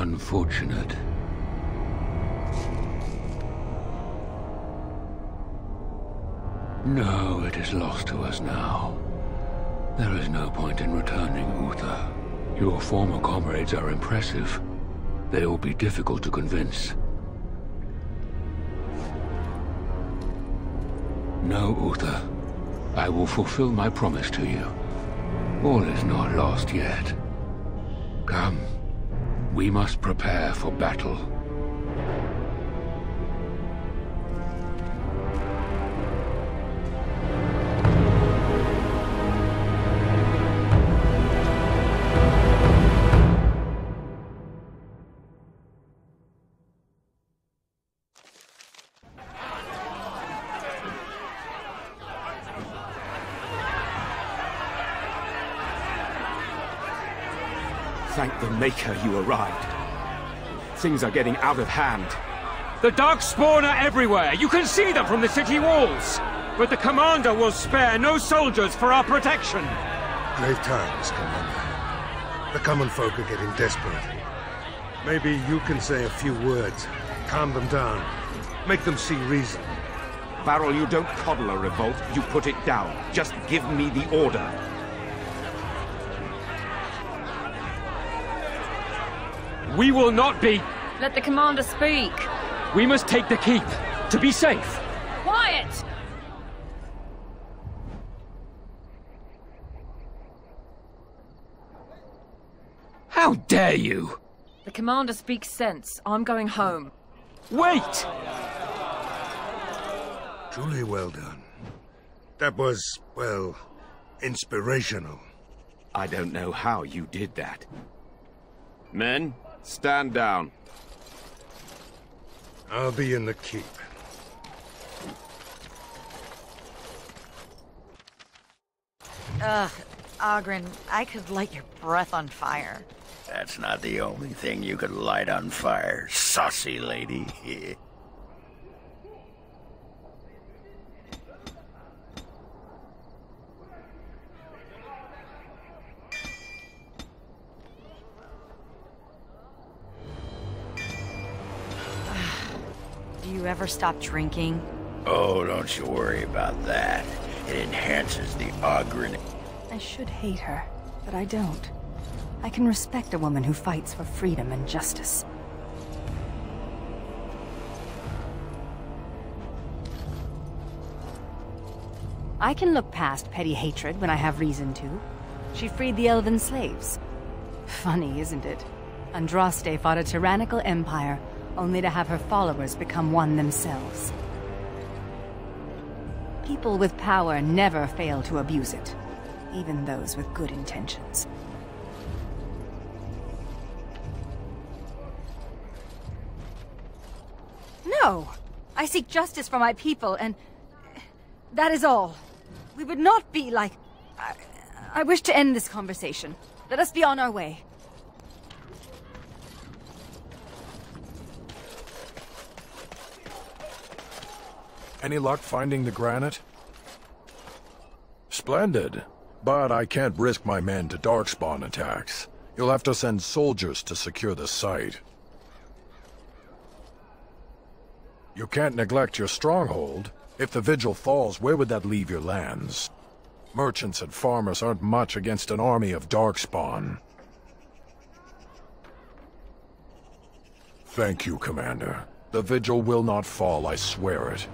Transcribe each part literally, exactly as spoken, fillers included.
Unfortunate. No, it is lost to us now. There is no point in returning, Uther. Your former comrades are impressive. They will be difficult to convince. No, Uther. I will fulfill my promise to you. All is not lost yet. Come. We must prepare for battle. Thank the Maker you arrived. Things are getting out of hand. The Darkspawn are everywhere. You can see them from the city walls. But the Commander will spare no soldiers for our protection. Grave times, Commander. The common folk are getting desperate. Maybe you can say a few words. Calm them down. Make them see reason. Varel, you don't coddle a revolt. You put it down. Just give me the order. We will not be... Let the Commander speak. We must take the keep, to be safe. Quiet! How dare you! The Commander speaks sense. I'm going home. Wait! Truly well done. That was, well, inspirational. I don't know how you did that. Men? Stand down. I'll be in the keep. Ugh, Oghren, I could light your breath on fire. That's not the only thing you could light on fire, saucy lady. Ever stop drinking? Oh, don't you worry about that. It enhances the Oghren. I should hate her, but I don't. I can respect a woman who fights for freedom and justice. I can look past petty hatred when I have reason to. She freed the elven slaves. Funny, isn't it? Andraste fought a tyrannical empire, only to have her followers become one themselves. People with power never fail to abuse it, even those with good intentions. No! I seek justice for my people, and that is all. We would not be like... I, I wish to end this conversation. Let us be on our way. Any luck finding the granite? Splendid. But I can't risk my men to Darkspawn attacks. You'll have to send soldiers to secure the site. You can't neglect your stronghold. If the Vigil falls, where would that leave your lands? Merchants and farmers aren't much against an army of Darkspawn. Thank you, Commander. The Vigil will not fall, I swear it.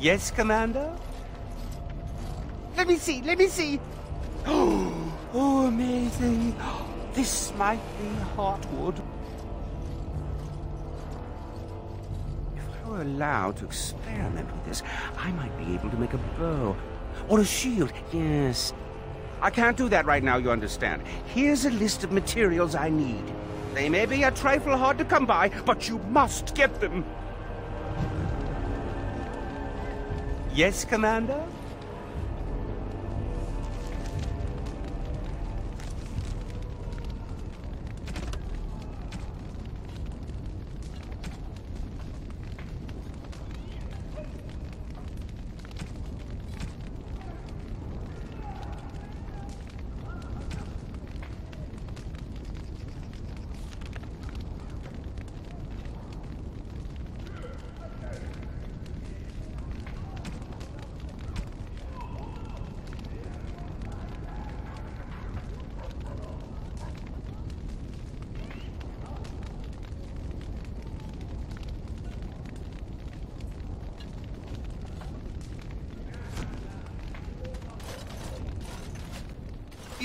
Yes, Commander? Let me see, let me see! Oh, amazing! This might be heartwood. If I were allowed to experiment with this, I might be able to make a bow. Or a shield, yes. I can't do that right now, you understand. Here's a list of materials I need. They may be a trifle hard to come by, but you must get them! Yes, Commander?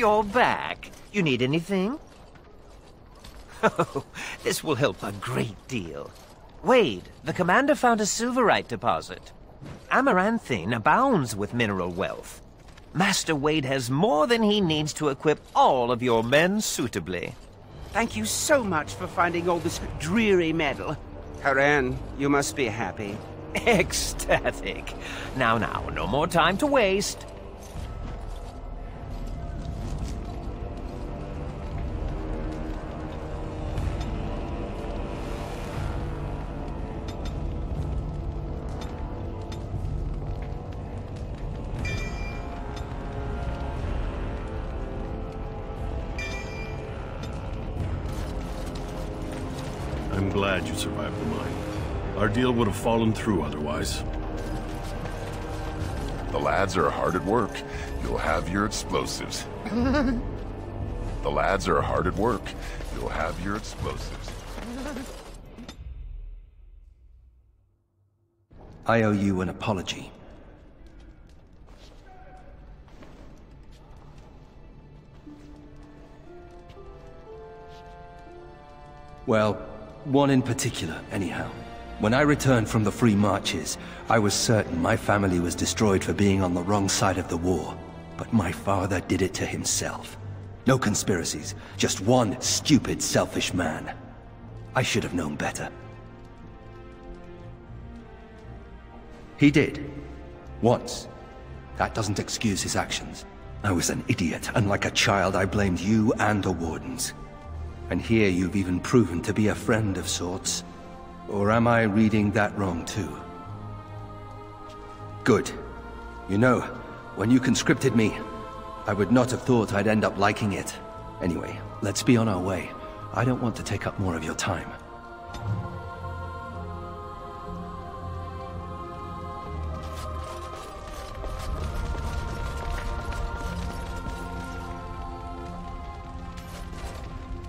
you're back. You need anything? Oh, this will help a great deal. Wade, the commander found a silverite deposit. Amaranthine abounds with mineral wealth. Master Wade has more than he needs to equip all of your men suitably. Thank you so much for finding all this dreary metal. Haran, you must be happy. Ecstatic. Now, now, no more time to waste. I'm glad you survived the mine. Our deal would have fallen through otherwise. The lads are hard at work. You'll have your explosives. The lads are hard at work. You'll have your explosives. I owe you an apology. Well, one in particular, anyhow. When I returned from the Free Marches, I was certain my family was destroyed for being on the wrong side of the war. But my father did it to himself. No conspiracies, just one stupid, selfish man. I should have known better. He did. Once. That doesn't excuse his actions. I was an idiot, and like a child I blamed you and the Wardens. And here you've even proven to be a friend of sorts. Or am I reading that wrong, too? Good. You know, when you conscripted me, I would not have thought I'd end up liking it. Anyway, let's be on our way. I don't want to take up more of your time.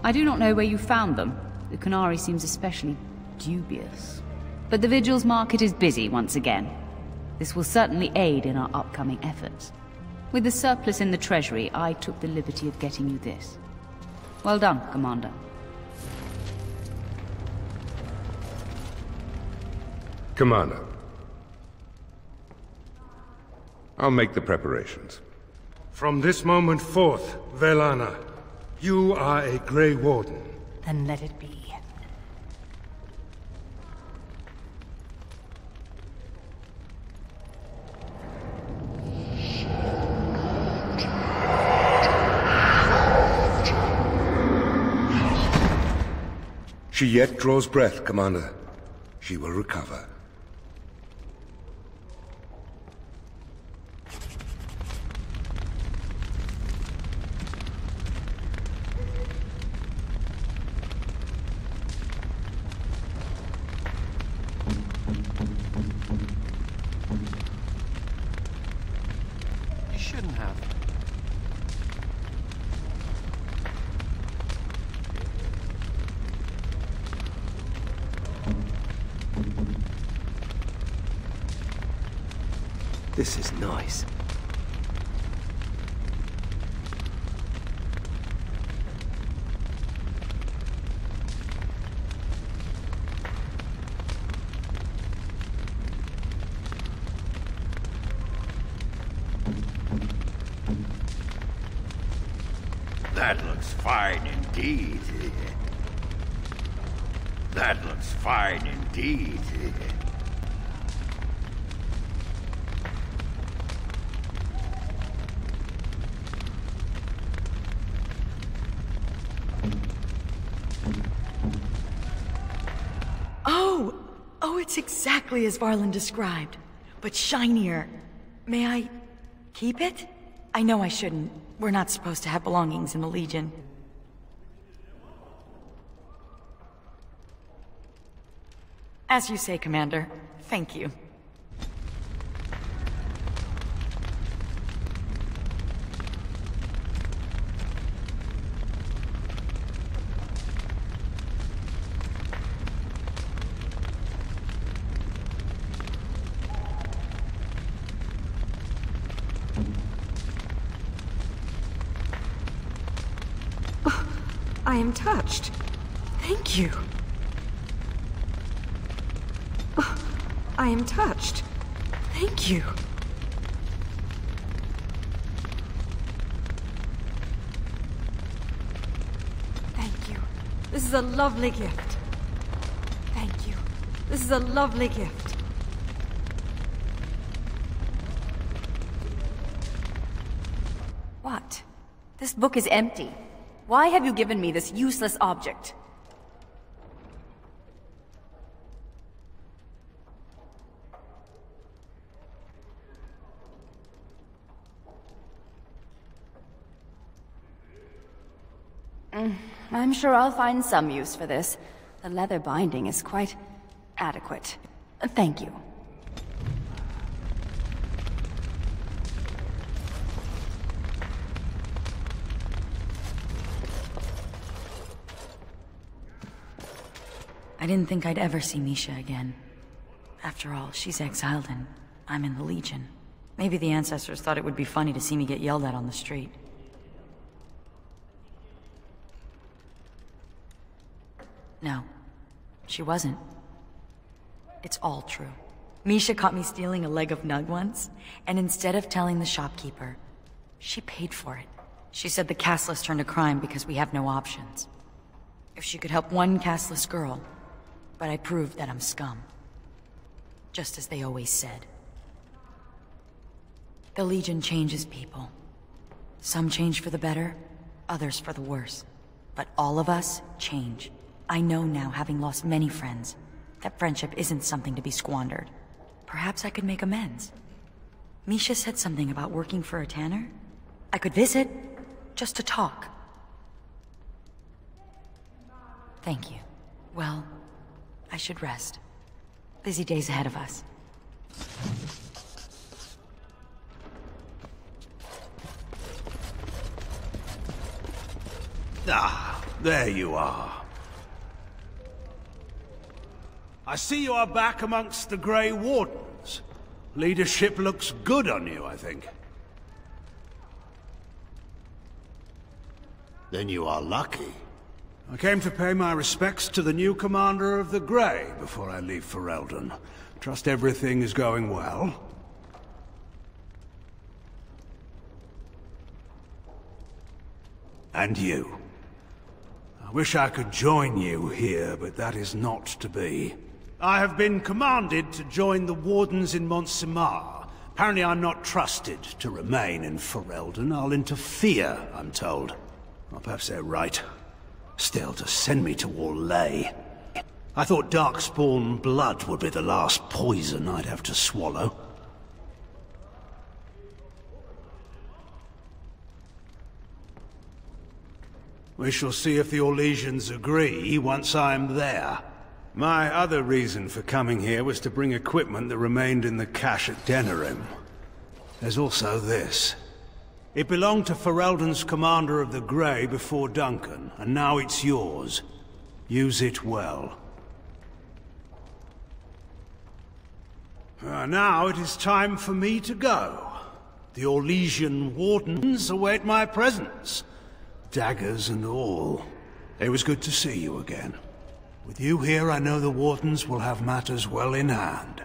I do not know where you found them. The Qunari seems especially dubious. But the Vigil's market is busy once again. This will certainly aid in our upcoming efforts. With the surplus in the treasury, I took the liberty of getting you this. Well done, Commander. Commander. I'll make the preparations. From this moment forth, Velanna, you are a Grey Warden. Then let it be. She yet draws breath, Commander. She will recover. You shouldn't have. This is nice. That looks fine indeed. That looks fine indeed. Exactly as Varel described, but shinier. May I keep it? I know I shouldn't. We're not supposed to have belongings in the Legion. As you say, Commander. Thank you. I am touched. Thank you. Oh, I am touched. Thank you. Thank you. This is a lovely gift. Thank you. This is a lovely gift. What? This book is empty. Why have you given me this useless object? Mm, I'm sure I'll find some use for this. The leather binding is quite adequate. Thank you. I didn't think I'd ever see Misha again. After all, she's exiled and I'm in the Legion. Maybe the ancestors thought it would be funny to see me get yelled at on the street. No, she wasn't. It's all true. Misha caught me stealing a leg of Nug once, and instead of telling the shopkeeper, she paid for it. She said the castless turned a crime because we have no options. If she could help one castless girl, but I proved that I'm scum. Just as they always said. The Legion changes people. Some change for the better, others for the worse. But all of us change. I know now, having lost many friends, that friendship isn't something to be squandered. Perhaps I could make amends. Misha said something about working for a tanner. I could visit, just to talk. Thank you. Well, I should rest. Busy days ahead of us. Ah, there you are. I see you are back amongst the Grey Wardens. Leadership looks good on you, I think. Then you are lucky. I came to pay my respects to the new commander of the Grey before I leave Ferelden. Trust everything is going well. And you. I wish I could join you here, but that is not to be. I have been commanded to join the Wardens in Montsamar. Apparently I'm not trusted to remain in Ferelden. I'll interfere, I'm told. Well, perhaps they're right. Still, to send me to Orlais. I thought Darkspawn blood would be the last poison I'd have to swallow. We shall see if the Orlesians agree once I'm there. My other reason for coming here was to bring equipment that remained in the cache at Denerim. There's also this. It belonged to Ferelden's commander of the Grey before Duncan, and now it's yours. Use it well. Uh, now it is time for me to go. The Orlesian Wardens await my presence. Daggers and all. It was good to see you again. With you here, I know the Wardens will have matters well in hand.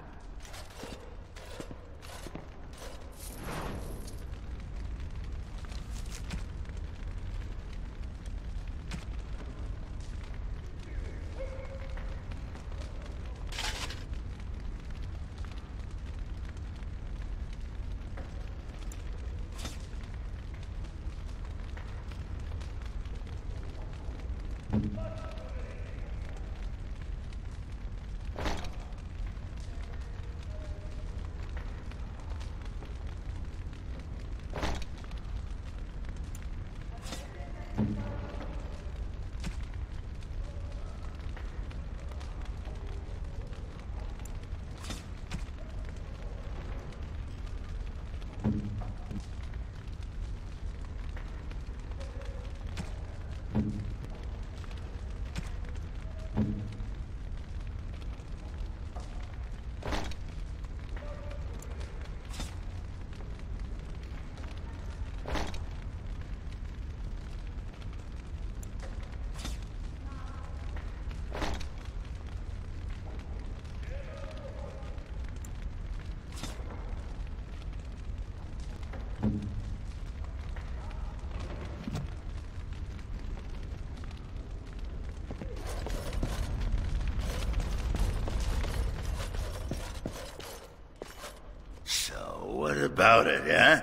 about it, huh?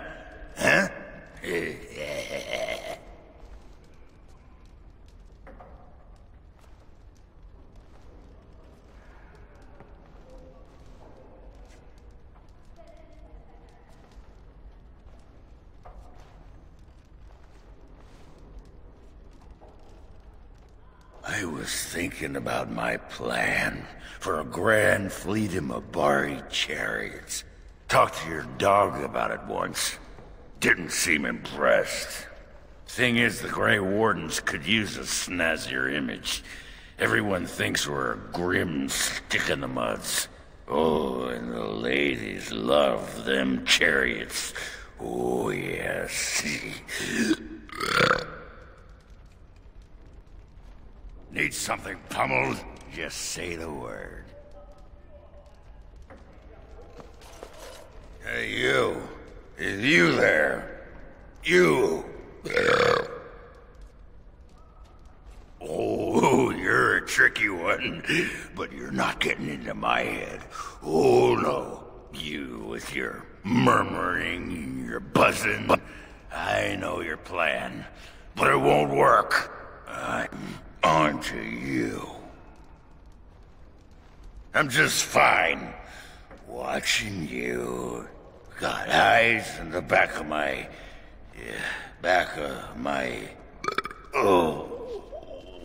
Huh? I was thinking about my plan for a grand fleet of Mabari chariots. Talked to your dog about it once. Didn't seem impressed. Thing is, the Grey Wardens could use a snazzier image. Everyone thinks we're a grim stick-in-the-muds. Oh, and the ladies love them chariots. Oh, yes. Need something pummeled? Just say the word. Hey, you. Is you there? You! Oh, you're a tricky one. But you're not getting into my head. Oh, no. You with your murmuring, your buzzing. I know your plan, but it won't work. I'm... on to you. I'm just fine. Watching you. Got eyes in the back of my... Yeah, back of my... Oh.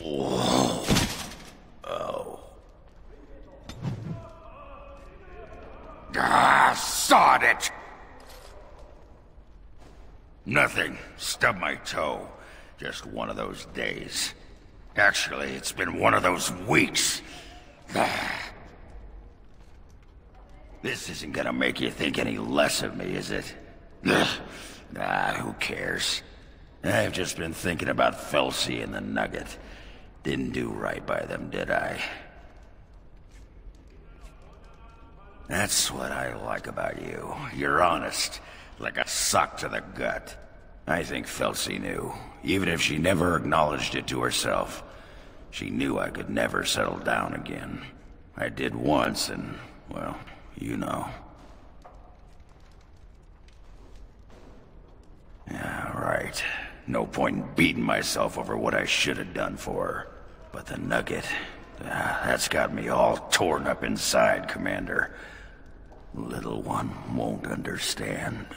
Whoa. Oh. Ah, sod it! Nothing. Stubbed my toe. Just one of those days. Actually, it's been one of those weeks. This isn't gonna make you think any less of me, is it? Nah, who cares? I've just been thinking about Felcy and the Nugget. Didn't do right by them, did I? That's what I like about you. You're honest, like a sock to the gut. I think Felcy knew, even if she never acknowledged it to herself. She knew I could never settle down again. I did once, and, well, you know. Yeah, right. No point in beating myself over what I should have done for her. But the Nugget, ah, that's got me all torn up inside, Commander. Little one won't understand.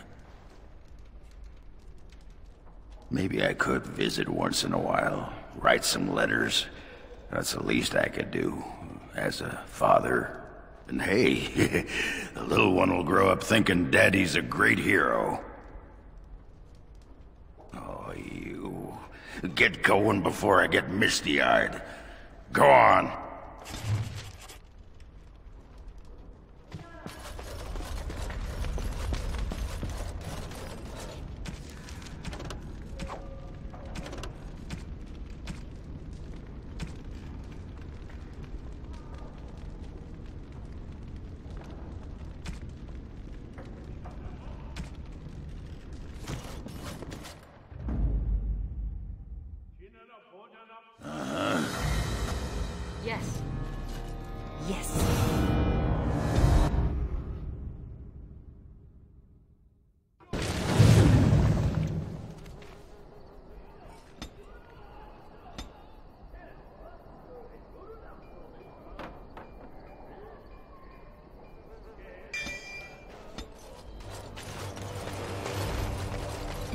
Maybe I could visit once in a while, write some letters. That's the least I could do, as a father. And hey, the little one will grow up thinking Daddy's a great hero. Oh, you. Get going before I get misty-eyed. Go on.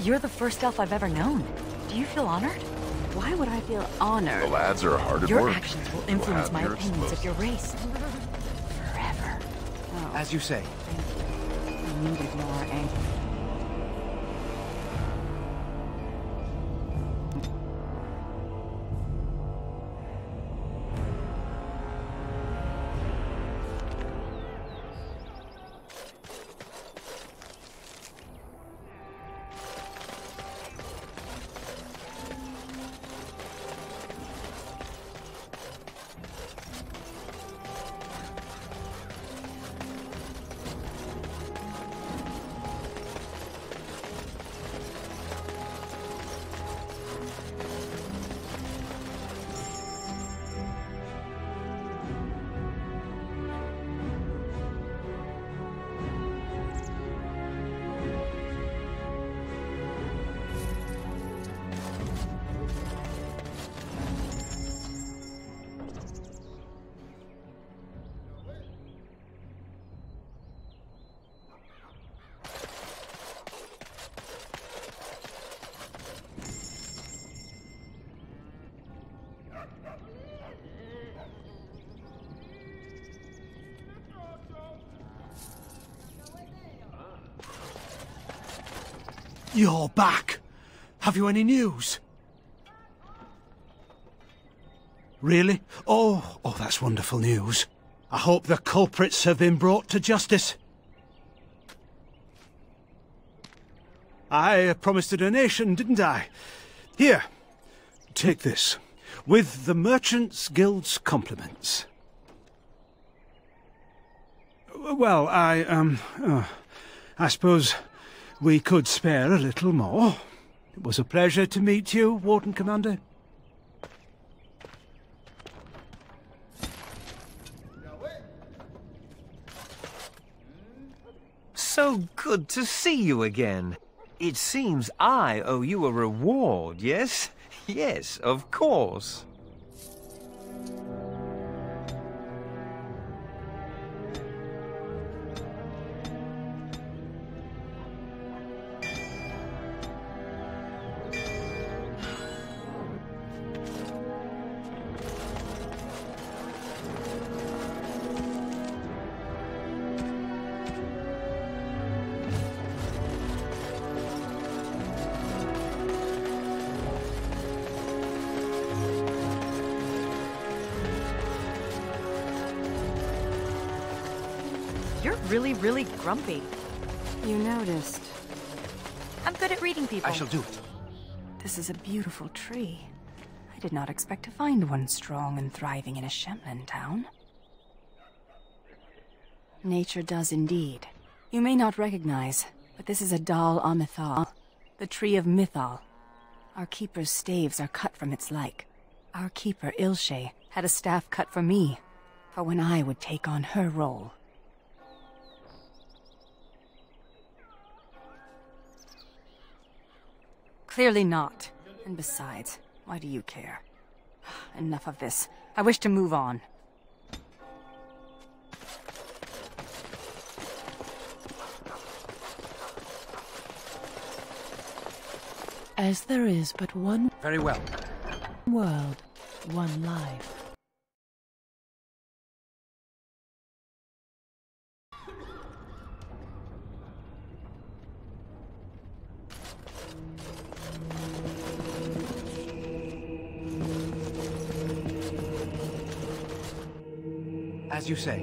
You're the first elf I've ever known. Do you feel honored? Why would I feel honored? The lads are hard at work. Your actions will influence my opinions of your race. Forever. Oh. As you say. Thank you. I needed more anger. You're back. Have you any news? Really? Oh, oh, that's wonderful news. I hope the culprits have been brought to justice. I promised a donation, didn't I? Here, take this, with the Merchants' Guild's compliments. Well, I, um, uh, I suppose we could spare a little more. It was a pleasure to meet you, Warden Commander. So good to see you again. It seems I owe you a reward, yes? Yes, of course. Really, really grumpy. You noticed. I'm good at reading people. I shall do it. This is a beautiful tree. I did not expect to find one strong and thriving in a Shemlin town. Nature does indeed. You may not recognize, but this is a Dal Amithal, the tree of Mythal. Our keeper's staves are cut from its like. Our keeper, Ilshay, had a staff cut for me, for when I would take on her role. Clearly not. And besides, why do you care? Enough of this. I wish to move on. As there is but one... Very well. ...world, one life. As you say.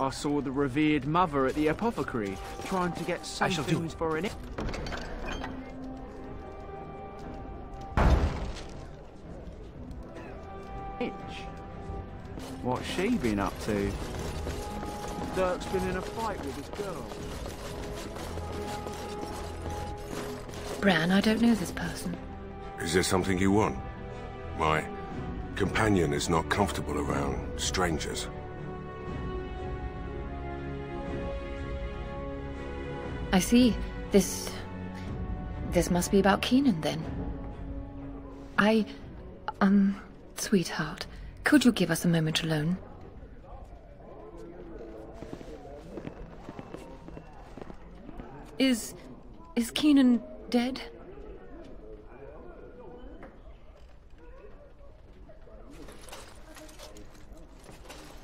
I saw the revered mother at the apothecary trying to get some things for an... What's she been up to? Dirk's been in a fight with his girl. Bran, I don't know this person. Is there something you want? My companion is not comfortable around strangers. I see. This... This must be about Keenan, then. I... Um... Sweetheart... Could you give us a moment alone? Is... is Keenan dead?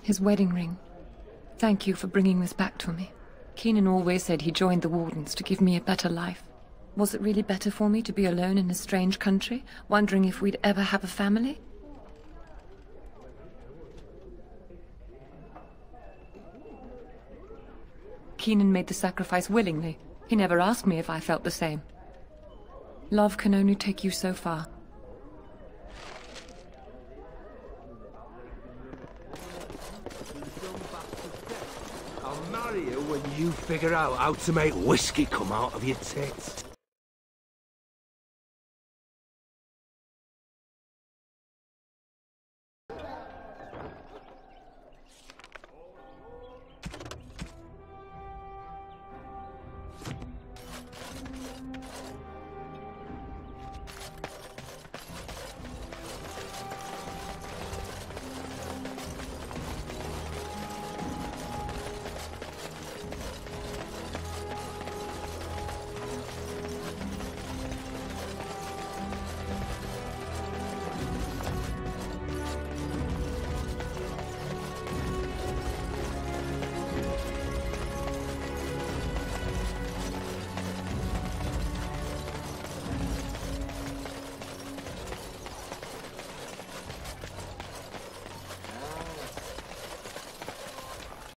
His wedding ring. Thank you for bringing this back to me. Keenan always said he joined the Wardens to give me a better life. Was it really better for me to be alone in a strange country, wondering if we'd ever have a family? Keenan made the sacrifice willingly. He never asked me if I felt the same. Love can only take you so far. I'll marry you when you figure out how to make whiskey come out of your tits.